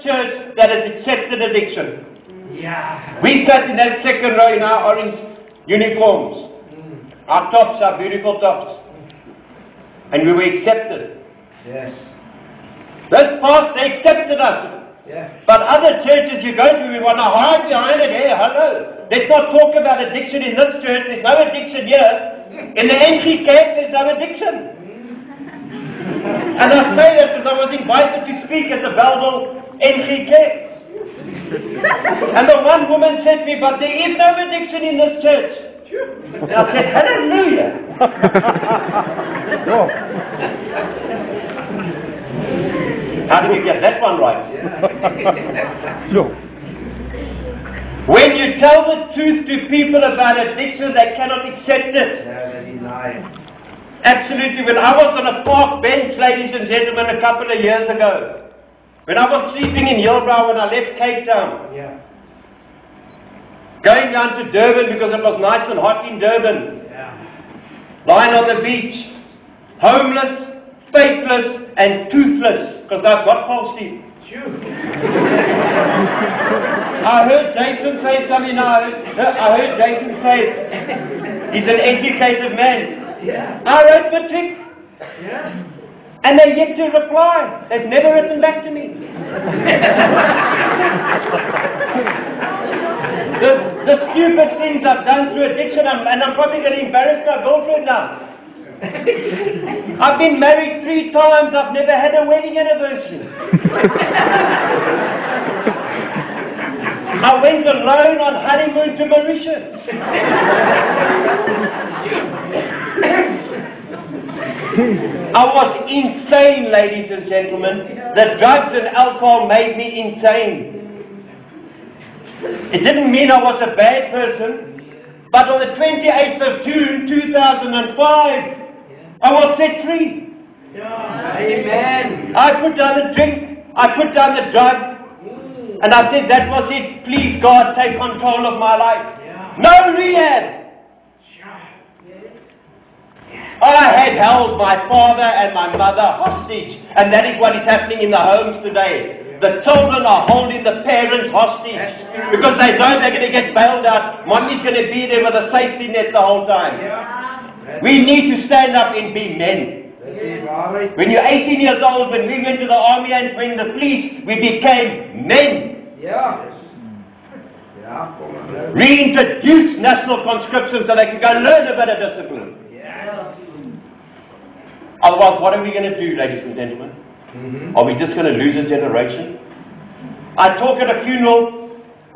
first church that has accepted addiction. Yeah. We sat in that second row in our orange uniforms. Mm. Our tops, our beautiful tops. And we were accepted. Yes. This past, they accepted us. Yeah. But other churches you go to, we want to hide behind it. Hey, hello. Let's not talk about addiction in this church. There's no addiction here. In the entry camp, there's no addiction. And I say that because I was invited to speak at the Bellville entry camp. And the one woman said to me, but there is no addiction in this church. And I said, hallelujah. How do we get that one right? Yeah. No. When you tell the truth to people about addiction, they cannot accept it. No, they deny it. Absolutely. When I was on a park bench, ladies and gentlemen, a couple of years ago, when I was sleeping in Hillbrow when I left Cape Town, yeah, going down to Durban because it was nice and hot in Durban, yeah, lying on the beach, homeless, faithless, and toothless, because I've got false teeth. I heard Jason say something. I heard Jason say, he's an educated man. Yeah. I wrote the trick, yeah, and they're yet to reply. They've never written back to me. the stupid things I've done through addiction, and I'm probably going to embarrass my girlfriend now. I've been married 3 times. I've never had a wedding anniversary. I went alone on honeymoon to Mauritius. I was insane, ladies and gentlemen. The drugs and alcohol made me insane. It didn't mean I was a bad person, but on the 28th of June 2005, I was set free. Amen. I put down the drink, I put down the drug, and I said, that was it. Please, God, take control of my life. No rehab. I had held my father and my mother hostage, and that is what is happening in the homes today. The children are holding the parents hostage because they know they're going to get bailed out. Mommy's going to be there with a safety net the whole time. Yeah. We need to stand up and be men. Yeah. When you're 18 years old, when we went to the army and when the police, we became men. Yeah. Yeah. Reintroduce national conscription so they can go learn a bit of discipline. Otherwise, what are we going to do, ladies and gentlemen? Mm-hmm. Are we just going to lose a generation? I talk at a funeral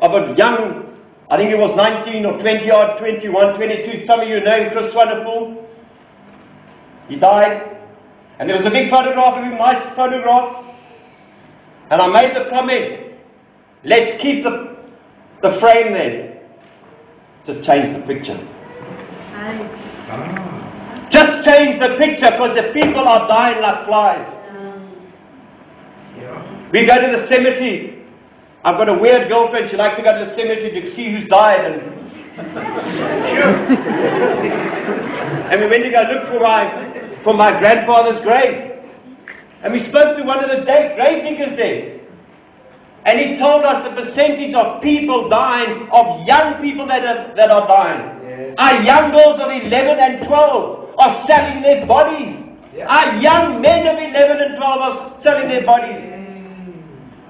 of a young, I think it was 19 or 20 odd, 21, 22. Some of you know Chris Wonderful. He died. And there was a big photograph of him, nice photograph. And I made the comment, let's keep the frame there. Just change the picture. Nice. Just change the picture because the people are dying like flies. Yeah. We go to the cemetery. I've got a weird girlfriend. She likes to go to the cemetery to see who's died. And we went to go look for my grandfather's grave. And we spoke to one of the grave diggers there. And he told us the percentage of people dying, of young people that are dying. Yeah. Our young girls of 11 and 12. Are selling their bodies. Yeah. Our young men of 11 and 12 are selling their bodies.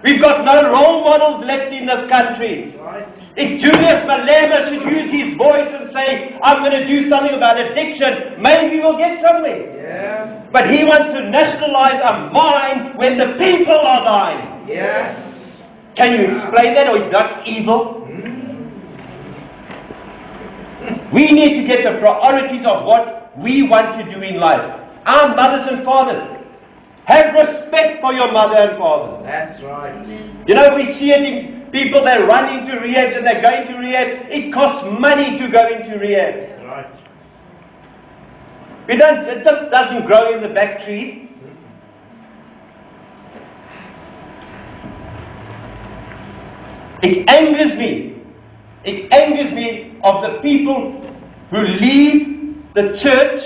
We've got no role models left in this country. Right. If Julius Malema should use his voice and say, I'm going to do something about addiction, maybe we'll get somewhere. Yeah. But he wants to nationalize a mine when the people are dying. Yes. Can you explain that, or is that evil? Mm. We need to get the priorities of what we want to do in life. Our mothers and fathers, have respect for your mother and father. That's right. You know, we see it in people that run into rehabs and they're going to rehabs. It costs money to go into rehabs. That's right. It just doesn't grow in the back tree. It angers me. It angers me of the people who leave the church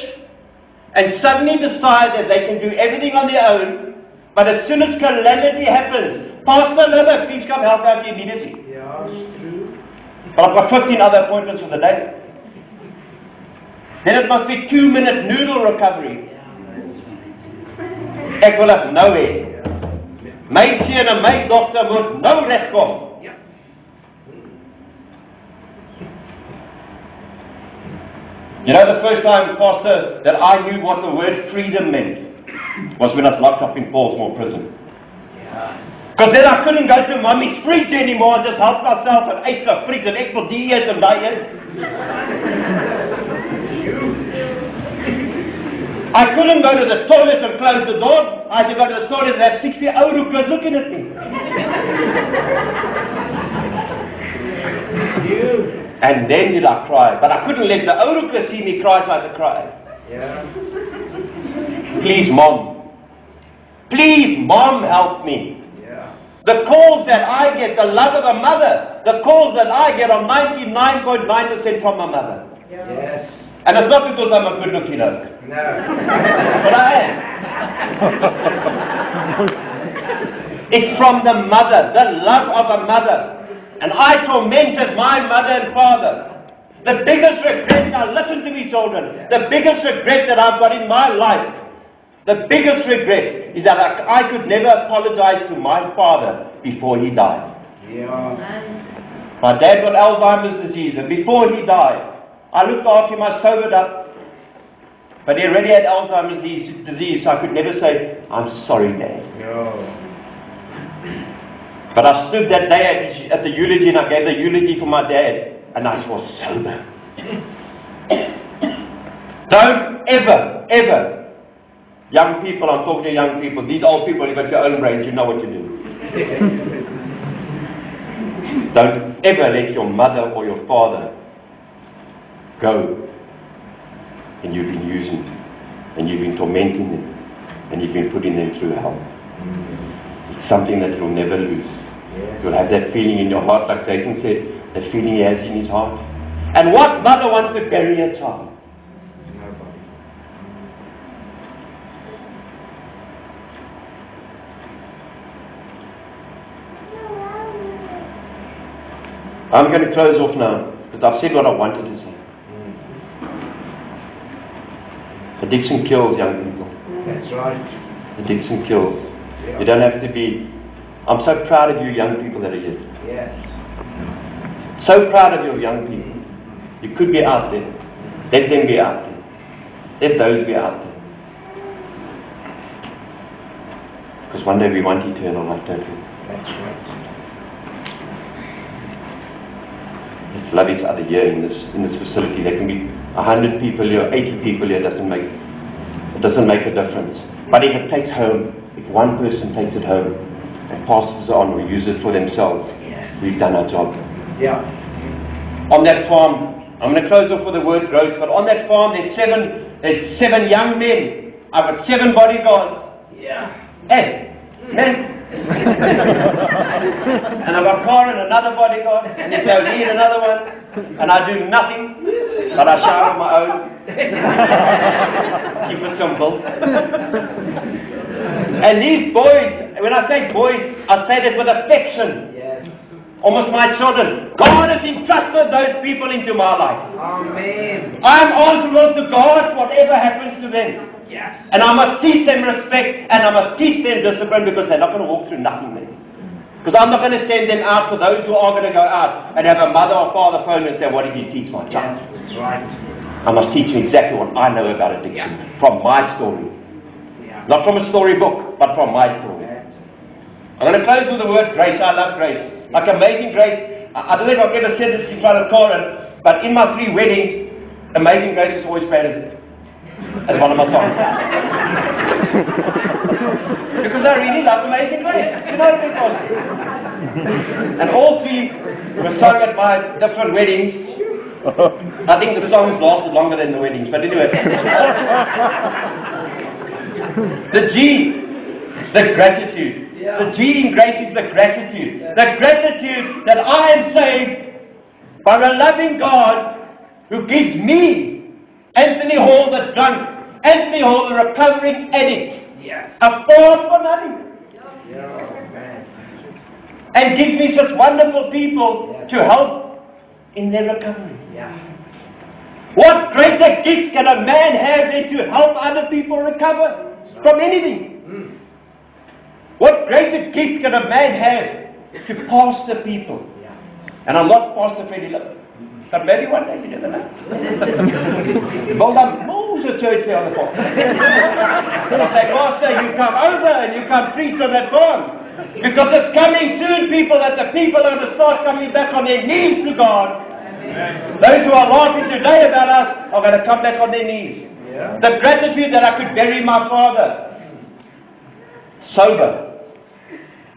and suddenly decide that they can do everything on their own, but as soon as calamity happens, Pastor Little, please come help out here immediately. Yeah, it's true. But I've got 15 other appointments for the day. Then it must be 2-minute noodle recovery. Ek wil dit nou hê. My seun en my dogter moet nou regkom. Ja. You know, the first time, Pastor, that I knew what the word freedom meant was when I was locked up in Pollsmoor prison. Because then I couldn't go to mummy's fridge anymore and just help myself and ate the fridge and ek wil die eet en daai eet. I couldn't go to the toilet and close the door. I had to go to the toilet and have 60 old hookers looking at me. And then did I cry. But I couldn't let the old hookers see me cry, so I had to cry. Yeah. Please, Mom. Please, Mom, help me. Yeah. The calls that I get, the love of a mother, the calls that I get are 99.9% from my mother. Yeah. Yes. And it's not because I'm a good looking oak. No. But I am. It's from the mother, the love of a mother. And I tormented my mother and father. The biggest regret, now listen to me children, the biggest regret that I've got in my life, the biggest regret is that I could never apologize to my father before he died. Yeah. My dad got Alzheimer's disease, and before he died, I looked after him, I sobered up, but he already had Alzheimer's disease, so I could never say, I'm sorry, Dad. No. But I stood that day at the eulogy, and I gave the eulogy for my dad, and I was sober. Don't ever, ever, young people, I'm talking to young people, these old people, you've got your own brains, you know what to do. Don't ever let your mother or your father go, and you've been using them, and you've been tormenting them, and you've been putting them through hell. It's something that you'll never lose. You'll have that feeling in your heart, like Jason said, that feeling he has in his heart. And what mother wants to bury a child? Nobody. I'm going to close off now, because I've said what I wanted to say. Addiction kills young people. That's right. Addiction kills. Yeah. You don't have to be... I'm so proud of you young people that are here. Yes. So proud of your young people. You could be out there. Let them be out there. Let those be out there. Because one day we want eternal life, don't we? That's right. Let's love each other here in this facility. There can be 100 people here, 80 people here, it doesn't make a difference. But if it takes home, if one person takes it home and passes it on or uses it for themselves, yes, we've done our job. Yeah. On that farm, I'm going to close off with the word growth, but on that farm there's seven young men. I've got 7 bodyguards. Yeah. Hey, men. And I've got Karen, another bodyguard, and there's O'Neill, another one, and I do nothing. But I shower on my own. Keep it simple. And these boys, when I say boys, I say that with affection. Yes. Almost my children. God has entrusted those people into my life. Amen. I'm answerable to God whatever happens to them. Yes. And I must teach them respect, and I must teach them discipline, because they're not going to walk through nothing there. Because I'm not going to send them out for those who are going to go out and have a mother or father phone and say, what did you teach my child? Yes, that's right. I must teach them exactly what I know about addiction, from my story. Yeah. Not from a storybook, but from my story. Yes. I'm going to close with the word grace. I love grace. Like Amazing Grace. I don't know if I've ever said this in front of Karen, but in my 3 weddings, Amazing Grace was always played as one of my songs. Because I really love Amazing Grace. You know, because. And all 3 were sung at my different weddings. I think the songs lasted longer than the weddings, but anyway. The G, the gratitude. The G in grace is the gratitude. The gratitude that I am saved by a loving God who gives me, Anthony Hall the drunk, Anthony Hall the recovering addict, yes, a force for nothing. Yeah. and give me such wonderful people to help in their recovery. What greater gift can a man have than to help other people recover from anything? What greater gift can a man have to pastor people? And I'm not Pastor Freddie Little, but maybe one day, you never know. Well, I'm Moses church there on the phone. And I say, Pastor, you come over and you come preach on that farm. Because it's coming soon, people, that the people are going to start coming back on their knees to God. Amen. Those who are laughing today about us are going to come back on their knees. Yeah. The gratitude that I could bury my father sober.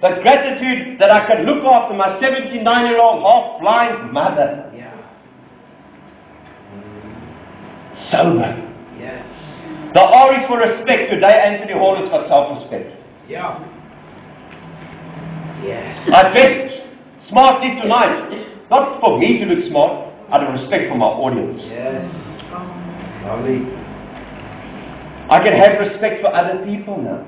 The gratitude that I could look after my 79-year-old half-blind mother. Sober. Yes. The R is for respect. Today Anthony Hall has got self-respect. Yeah. Yes. I dressed smartly tonight. Not for me to look smart, out of respect for my audience. Yes. Lovely. I can have respect for other people now.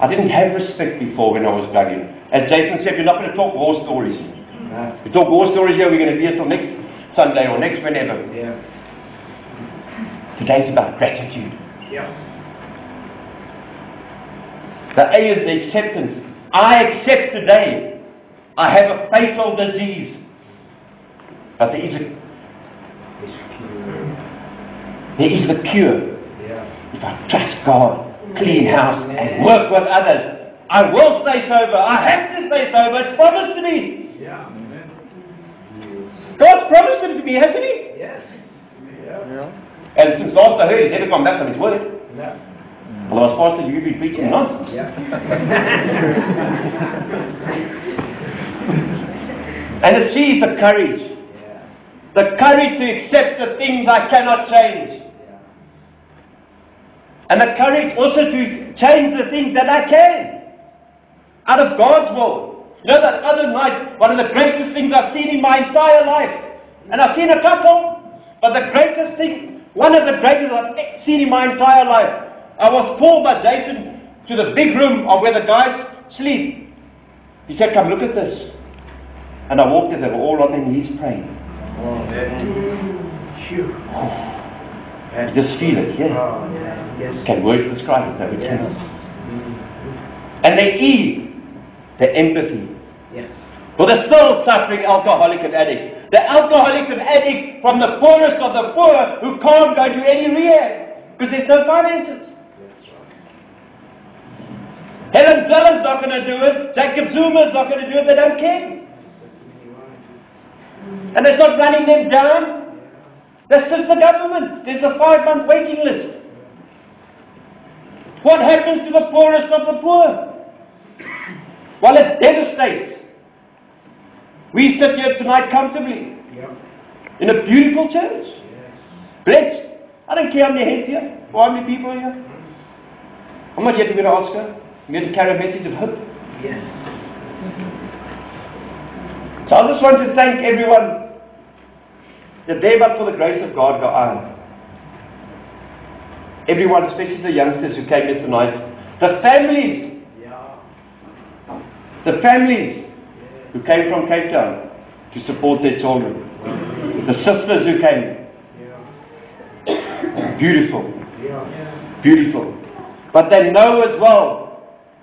I didn't have respect before when I was blogging. As Jason said, we're not going to talk war stories. We talk war stories here, we're going to be here till next Sunday or next whenever. Yeah. Today's about gratitude. Yeah. The A is the acceptance. I accept today I have a fatal disease. But there is the cure. Yeah. If I trust God, clean house, and work with others, I will stay sober. I have to stay sober. It's promised to me. Yeah. God's promised it to me, hasn't He? Yes. Yeah. And since last I heard, He's never gone back on His word. No. Well, Pastor, you've been preaching nonsense. And the C is the courage. Yeah. The courage to accept the things I cannot change. Yeah. And the courage also to change the things that I can. Out of God's will. You know, that other night, one of the greatest things I've seen in my entire life. And I've seen a couple, but the greatest thing... One of the greatest I've seen in my entire life. I was called by Jason to the big room of where the guys sleep. He said, come look at this. And I walked in, they were all on their knees praying. Oh, man. You just feel it, yeah. Oh, yeah. Yes. Can words describe it? Yes. And the E, the empathy. Yes. For the still suffering alcoholic and addict. The alcoholics and addicts from the poorest of the poor who can't go to any rehab because there's no finances. That's right. Helen Zeller's not going to do it. Jacob Zuma's not going to do it. They don't care. And it's not running them down. That's just the government. There's a 5-month waiting list. What happens to the poorest of the poor? Well, it devastates. We sit here tonight comfortably, in a beautiful church, blessed. I don't care how many heads here, or how many people are here. I'm not here to be an Oscar, I'm here to carry a message of hope. Yes. So I just want to thank everyone that there but for the grace of God go on. Everyone, especially the youngsters who came here tonight, the families, who came from Cape Town to support their children. The sisters who came. Beautiful. Beautiful. But they know as well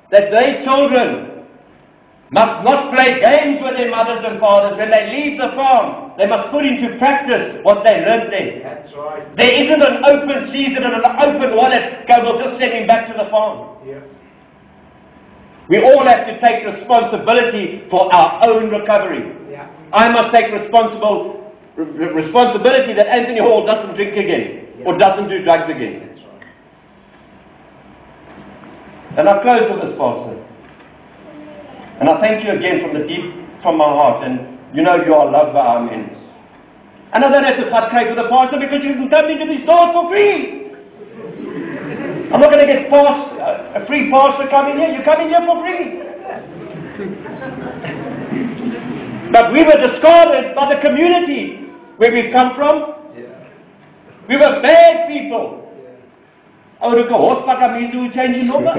that their children must not play games with their mothers and fathers. When they leave the farm, they must put into practice what they learned there. That's right. There isn't an open season and an open wallet. Go, we'll just send him back to the farm. Yeah. We all have to take responsibility for our own recovery. Yeah. I must take responsibility that Anthony Hall doesn't drink again or doesn't do drugs again. That's right. And I close with this, Pastor. And I thank you again from my heart. And you know you are loved by our men. And I don't have to cut cake with the pastor because you can come into these doors for free. I'm not going to get a free pass for coming here. You come in here for free. But we were discarded by the community where we've come from. Yeah. We were bad people. I would have gone, horse, but I'm easy to change in over.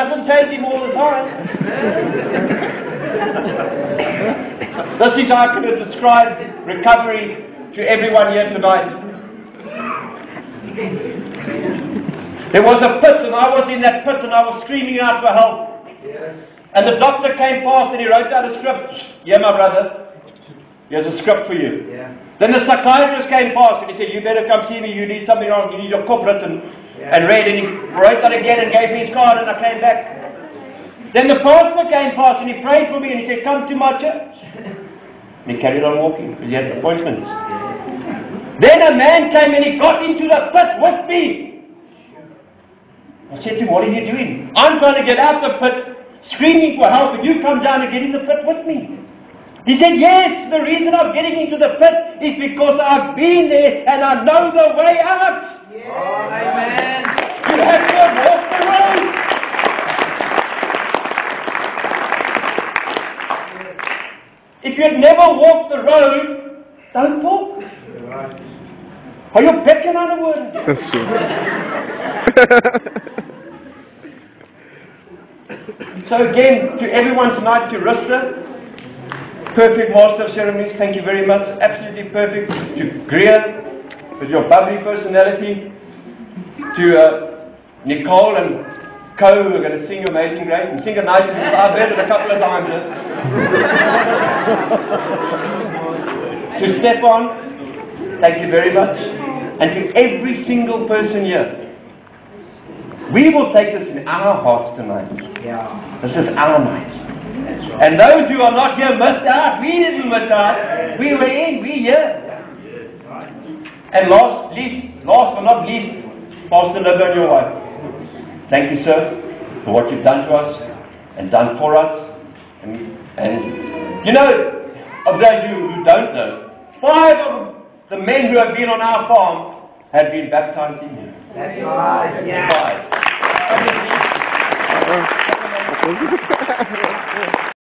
doesn't take him all the time. This is how I could have described recovery to everyone here tonight. There was a pit, and I was in that pit, and I was screaming out for help. Yes. And the doctor came past and he wrote down a script. Yeah, my brother, here's a script for you. Yeah. Then the psychiatrist came past and he said, you better come see me, you need something wrong, you need your cup written and read. And he wrote that again and gave me his card, and I came back. Then the pastor came past and he prayed for me and he said, come to my church. And he carried on walking because he had appointments. Then a man came and he got into the pit with me. I said to him, what are you doing? I'm trying to get out the pit, screaming for help, and you come down and get in the pit with me. He said, yes, the reason I'm getting into the pit is because I've been there and I know the way out. Yes. Oh, amen. You have to have walked the road. If you had never walked the road, don't walk. Right. Are you picking on a word? That's true. So again, to everyone tonight, to Rista, perfect master of ceremonies, thank you very much, absolutely perfect. To Greer, with your bubbly personality. To Nicole and Co, who are going to sing Amazing Grace, and sing a nice little, I've heard it a couple of times. To Stefan, thank you very much. And to every single person here. We will take this in our hearts tonight. Yeah. This is our night. That's right. And those who are not here missed out. We didn't miss out. We were in. We here. Yeah, right. And last but not least, Pastor Little and your wife. Thank you, sir, for what you've done to us and done for us. And you know, of those who don't know, 5 of the men who have been on our farm have been baptized in here. That's right. Yeah. Thank you.